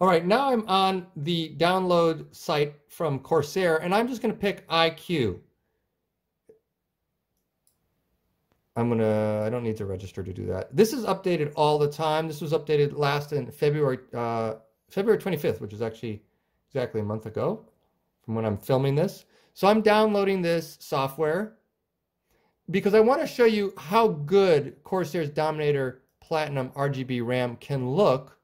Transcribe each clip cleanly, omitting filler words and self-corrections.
All right, now I'm on the download site from Corsair, and I'm just going to pick iCUE. I don't need to register to do that. This is updated all the time. This was updated last in February, February 25th, which is actually exactly a month ago from when I'm filming this. So I'm downloading this software because I want to show you how good Corsair's Dominator Platinum RGB RAM can look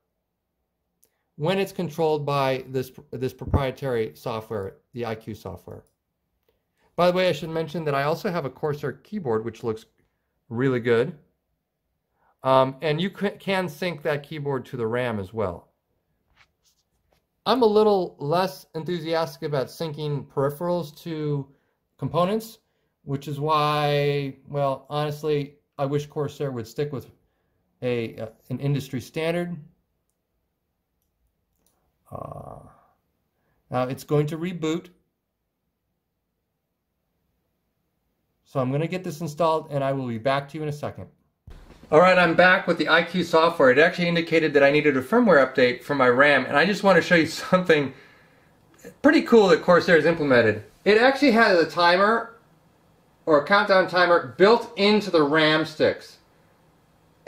when it's controlled by this proprietary software, the iCUE software. By the way, I should mention that I also have a Corsair keyboard, which looks really good. And you can sync that keyboard to the RAM as well. I'm a little less enthusiastic about syncing peripherals to components, which is why, well, honestly, I wish Corsair would stick with an industry standard. Now it's going to reboot. So I'm going to get this installed, and I will be back to you in a second. All right, I'm back with the iCUE software. It actually indicated that I needed a firmware update for my RAM, and I just want to show you something pretty cool that Corsair has implemented. It actually has a timer or a countdown timer built into the RAM sticks.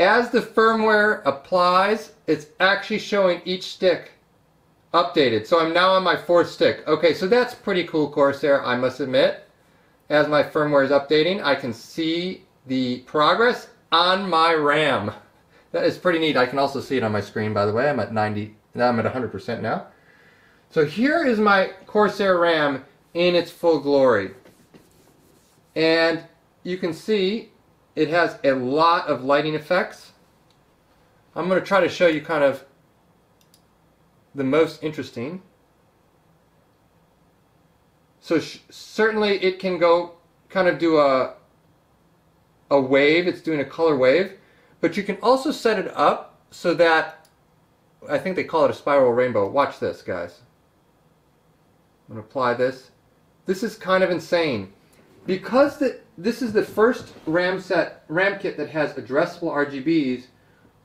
As the firmware applies, it's actually showing each stick updated. So I'm now on my 4th stick. Okay, so that's pretty cool, Corsair, I must admit. As my firmware is updating, I can see the progress on my RAM. That is pretty neat. I can also see it on my screen, by the way. I'm at 90, now I'm at 100% now. So here is my Corsair RAM in its full glory. And you can see it has a lot of lighting effects. I'm going to try to show you kind of the most interesting. So certainly it can go kind of do a wave. It's doing a color wave, but you can also set it up so that, I think they call it a spiral rainbow. Watch this, guys. I'm going to apply this. This is kind of insane. Because this is the first RAM kit that has addressable RGBs,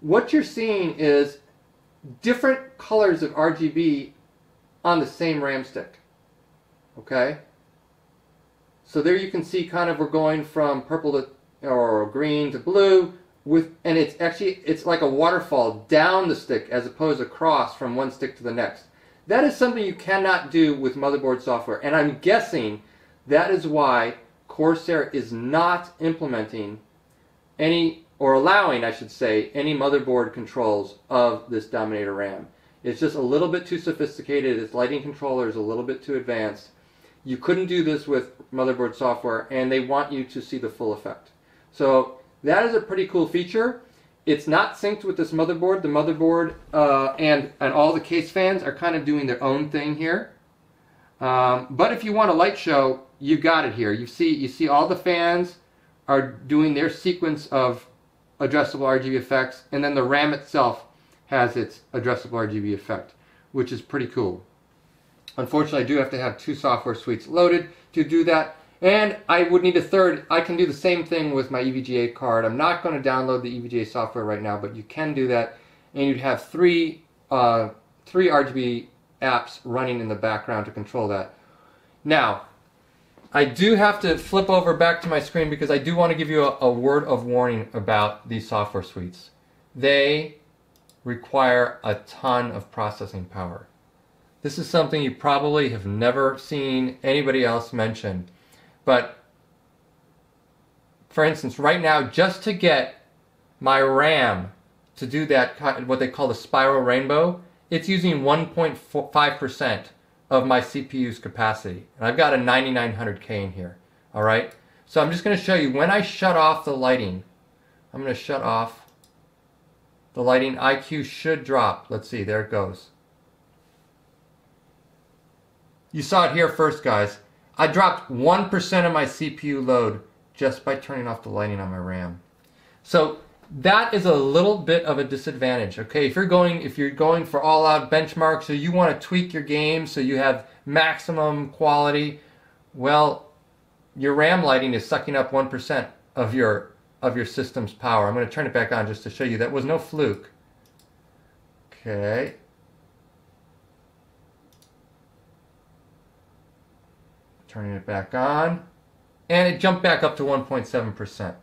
what you're seeing is different colors of RGB on the same RAM stick. Okay? So there you can see kind of we're going from purple to or green to blue with, and it's actually, it's like a waterfall down the stick as opposed to across from one stick to the next. That is something you cannot do with motherboard software, and I'm guessing that is why Corsair is not implementing any, or allowing, I should say, any motherboard controls of this Dominator RAM. It's just a little bit too sophisticated. Its lighting controller is a little bit too advanced. You couldn't do this with motherboard software, and they want you to see the full effect. So that is a pretty cool feature. It's not synced with this motherboard. The motherboard and all the case fans are kind of doing their own thing here. But if you want a light show, you got it here. You see all the fans are doing their sequence of addressable RGB effects, and then the RAM itself has its addressable RGB effect, which is pretty cool. Unfortunately, I do have to have 2 software suites loaded to do that, and I would need a 3rd. I can do the same thing with my EVGA card. I'm not going to download the EVGA software right now, but you can do that, and you'd have three RGB apps running in the background to control that. Now, I do have to flip over back to my screen because I do want to give you a word of warning about these software suites. They require a ton of processing power. This is something you probably have never seen anybody else mention. But for instance, right now, just to get my RAM to do that, what they call the spiral rainbow, it's using 1.5% of my CPU's capacity, and I've got a 9900K in here. All right, so I'm just going to show you when I shut off the lighting. I'm going to shut off the lighting. iCUE should drop. Let's see, there it goes. You saw it here first, guys. I dropped 1% of my CPU load just by turning off the lighting on my RAM. So that is a little bit of a disadvantage. Okay, if you're going for all-out benchmarks, so you want to tweak your game so you have maximum quality, well, your RAM lighting is sucking up 1% of your system's power. I'm going to turn it back on just to show you that was no fluke. Okay, turning it back on, and it jumped back up to 1.7%.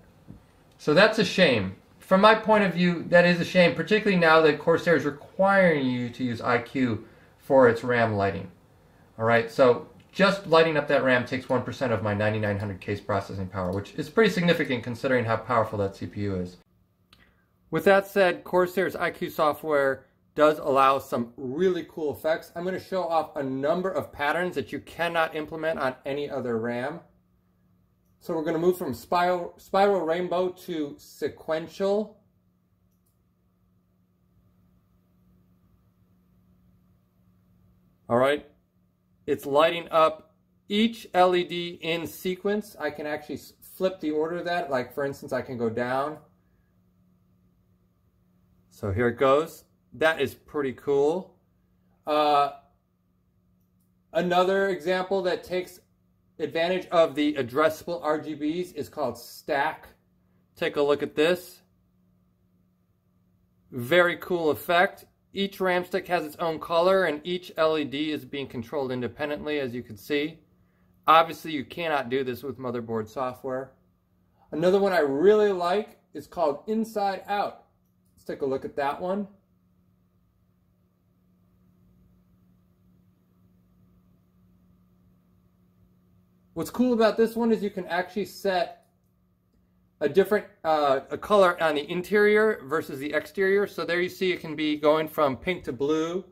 So that's a shame. From my point of view, that is a shame, particularly now that Corsair is requiring you to use iCUE for its RAM lighting. All right, so just lighting up that RAM takes 1% of my 9900K's processing power, which is pretty significant considering how powerful that CPU is. With that said, Corsair's iCUE software does allow some really cool effects. I'm going to show off a number of patterns that you cannot implement on any other RAM. So we're going to move from spiral rainbow to sequential. All right, it's lighting up each LED in sequence. I can actually flip the order of that. Like, for instance, I can go down. So here it goes. That is pretty cool. Another example that takes advantage of the addressable RGBs is called stack. Take a look at this. Very cool effect. Each RAM stick has its own color, and each LED is being controlled independently, as you can see. Obviously, you cannot do this with motherboard software. Another one I really like is called Inside Out. Let's take a look at that one. What's cool about this one is you can actually set a different a color on the interior versus the exterior. So there you see it can be going from pink to blue.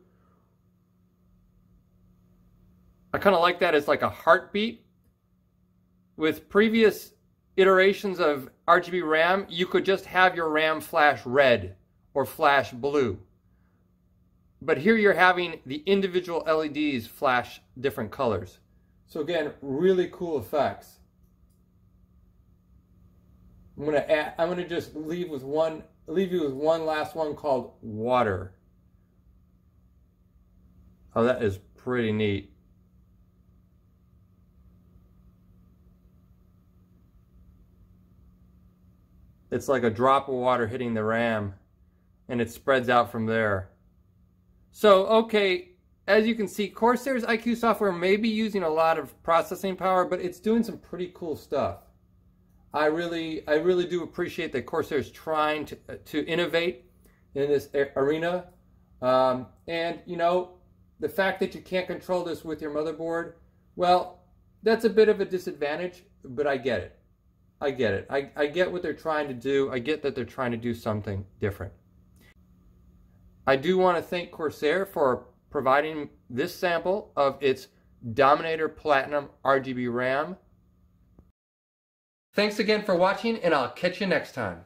I kind of like that as like a heartbeat. With previous iterations of RGB RAM, you could just have your RAM flash red or flash blue. But here you're having the individual LEDs flash different colors. So again, really cool effects. I'm gonna just leave you with one last one called Water. Oh, that is pretty neat. It's like a drop of water hitting the RAM, and it spreads out from there. So okay. As you can see, Corsair's iCUE software may be using a lot of processing power, but it's doing some pretty cool stuff. I really do appreciate that Corsair's trying to innovate in this arena. And, you know, the fact that you can't control this with your motherboard, well, that's a bit of a disadvantage, but I get it. I get what they're trying to do. I get that they're trying to do something different. I do want to thank Corsair for providing this sample of its Dominator Platinum RGB RAM. Thanks again for watching, and I'll catch you next time.